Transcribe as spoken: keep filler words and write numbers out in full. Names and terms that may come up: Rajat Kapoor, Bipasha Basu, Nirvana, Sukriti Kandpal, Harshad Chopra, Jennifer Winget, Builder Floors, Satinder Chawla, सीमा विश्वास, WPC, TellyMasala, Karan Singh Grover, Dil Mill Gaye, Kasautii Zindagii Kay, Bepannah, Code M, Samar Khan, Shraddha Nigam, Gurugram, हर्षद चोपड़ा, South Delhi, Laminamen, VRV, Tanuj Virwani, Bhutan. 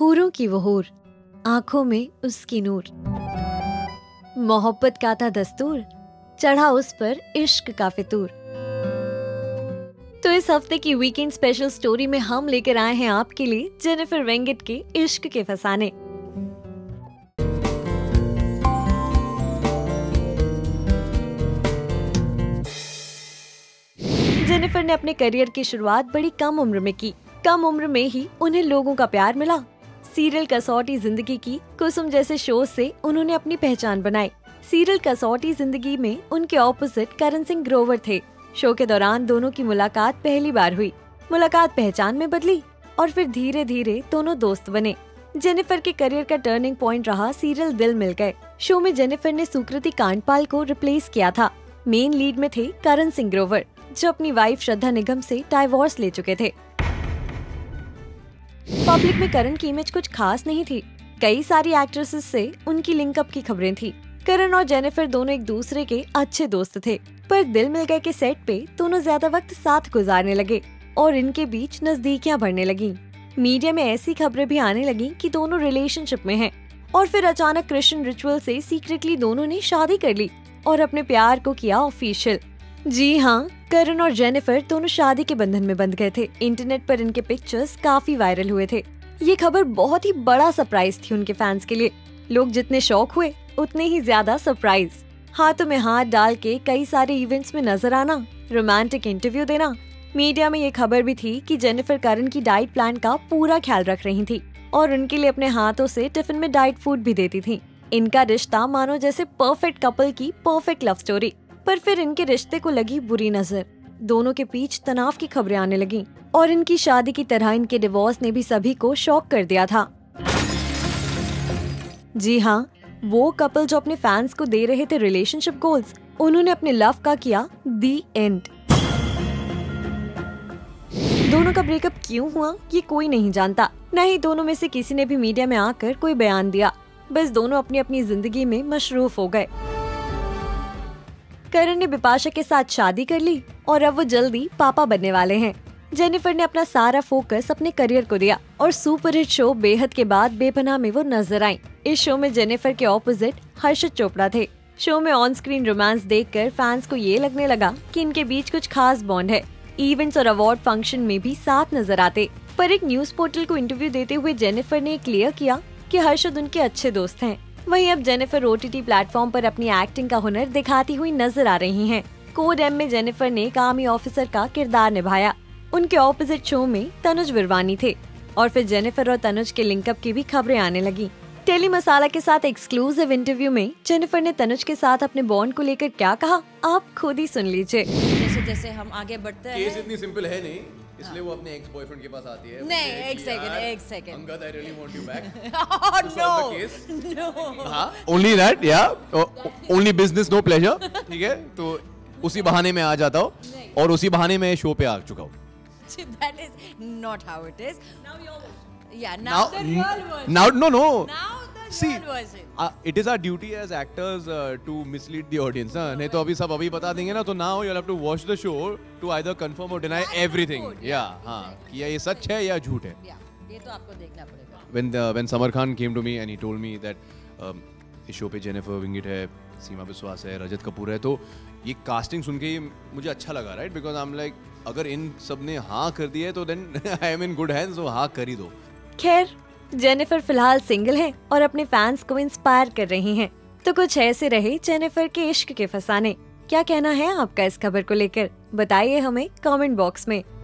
हूरों की वो हूर, आंखों में उसकी नूर। मोहब्बत का था दस्तूर, चढ़ा उस पर इश्क का फितूर। तो इस हफ्ते की वीकेंड स्पेशल स्टोरी में हम लेकर आए हैं आपके लिए जेनिफर विंगेट के इश्क के फसाने। जेनिफर ने अपने करियर की शुरुआत बड़ी कम उम्र में की। कम उम्र में ही उन्हें लोगों का प्यार मिला। सीरियल कसौटी जिंदगी की, कुसुम जैसे शो से उन्होंने अपनी पहचान बनाई। सीरियल कसौटी जिंदगी में उनके ऑपोजिट करण सिंह ग्रोवर थे। शो के दौरान दोनों की मुलाकात पहली बार हुई। मुलाकात पहचान में बदली और फिर धीरे धीरे दोनों दोस्त बने। जेनिफर के करियर का टर्निंग पॉइंट रहा सीरियल दिल मिल गए। शो में जेनिफर ने सुकृति कांडपाल को रिप्लेस किया था। मेन लीड में थे करण सिंह ग्रोवर, जो अपनी वाइफ श्रद्धा निगम से डाइवोर्स ले चुके थे। पब्लिक में करण की इमेज कुछ खास नहीं थी। कई सारी एक्ट्रेसेस से उनकी लिंकअप की खबरें थी। करण और जेनिफर दोनों एक दूसरे के अच्छे दोस्त थे, पर दिल मिल गए के सेट पे दोनों ज्यादा वक्त साथ गुजारने लगे और इनके बीच नजदीकियां बढ़ने लगी। मीडिया में ऐसी खबरें भी आने लगी कि दोनों रिलेशनशिप में हैं। और फिर अचानक क्रिश्चियन रिचुअल से सीक्रेटली दोनों ने शादी कर ली और अपने प्यार को किया ऑफिशियल। जी हाँ, करण और जेनिफर दोनों शादी के बंधन में बंध गए थे। इंटरनेट पर इनके पिक्चर्स काफी वायरल हुए थे। ये खबर बहुत ही बड़ा सरप्राइज थी उनके फैंस के लिए। लोग जितने शॉक हुए उतने ही ज्यादा सरप्राइज। हाथों में हाथ डाल के कई सारे इवेंट्स में नजर आना, रोमांटिक इंटरव्यू देना। मीडिया में ये खबर भी थी कि जेनिफर करण की डाइट प्लान का पूरा ख्याल रख रही थी और उनके लिए अपने हाथों से टिफिन में डाइट फूड भी देती थी। इनका रिश्ता मानो जैसे परफेक्ट कपल की परफेक्ट लव स्टोरी। पर फिर इनके रिश्ते को लगी बुरी नजर। दोनों के बीच तनाव की खबरें आने लगी और इनकी शादी की तरह इनके डिवोर्स ने भी सभी को शॉक कर दिया था। जी हाँ, वो कपल जो अपने फैंस को दे रहे थे रिलेशनशिप गोल्स, उन्होंने अपने लव का किया दी एंड। दोनों का ब्रेकअप क्यों हुआ ये कोई नहीं जानता। न ही दोनों में से किसी ने भी मीडिया में आकर कोई बयान दिया। बस दोनों अपनी अपनी जिंदगी में मशरूफ हो गए। करण ने बिपाशा के साथ शादी कर ली और अब वो जल्दी पापा बनने वाले हैं। जेनिफर ने अपना सारा फोकस अपने करियर को दिया और सुपरहिट शो बेहद के बाद बेपनाह में वो नजर आई। इस शो में जेनिफर के ऑपोजिट हर्षद चोपड़ा थे। शो में ऑन स्क्रीन रोमांस देखकर फैंस को ये लगने लगा कि इनके बीच कुछ खास बॉन्ड है। इवेंट्स और अवार्ड फंक्शन में भी साथ नजर आते। पर एक न्यूज पोर्टल को इंटरव्यू देते हुए जेनिफर ने क्लियर किया कि हर्षद उनके अच्छे दोस्त हैं। वहीं अब जेनिफर ओटीटी प्लेटफॉर्म पर अपनी एक्टिंग का हुनर दिखाती हुई नजर आ रही हैं। कोड एम में जेनिफर ने आर्मी ऑफिसर का किरदार निभाया। उनके ऑपोजिट शो में तनुज विरवानी थे और फिर जेनिफर और तनुज के लिंकअप की भी खबरें आने लगी। टेली मसाला के साथ एक्सक्लूसिव इंटरव्यू में जेनिफर ने तनुज के साथ अपने बॉन्ड को लेकर क्या कहा, आप खुद ही सुन लीजिए। जैसे जैसे हम आगे बढ़ते हैं, केस इतनी सिंपल है नहीं, इसलिए वो अपने एक्स बॉयफ्रेंड के पास आती है। नहीं, एक सेकंड, एक second. Angad, I really want you back. Oh no, no. हाँ, only that, yeah, only business, no pleasure. ठीक है, तो उसी बहाने में आ जाता हूँ और उसी बहाने में शो पे आ चुका हूँ। That is not how it is. Now your version. Yeah, now the real version. Now no no. Now the real version. See, it is our duty as actors to mislead the audience. नहीं तो अभी सब अभी बता देंगे ना, तो now you'll have to watch the show. To either confirm or deny everything, yeah, हाँ, कि ये सच है या झूठ है, ये तो आपको देखना पड़ेगा। When the when Samar Khan came to me and he told me that इस शो पे जेनिफर विंगेट है, सीमा विश्वास है, रजत कपूर है, तो ये कास्टिंग सुन के मुझे अच्छा लगा, right? Because I'm like, अगर इन सब ने हाँ कर दी है तो then I am in good hands, तो हाँ कर ही दो। खैर, जेनिफर फिलहाल सिंगल है और अपने फैंस को इंस्पायर कर रही हैं। तो कुछ ऐसे रहे जेनिफर के इश्क के फसाने। क्या कहना है आपका इस खबर को लेकर, बताइए हमें कमेंट बॉक्स में।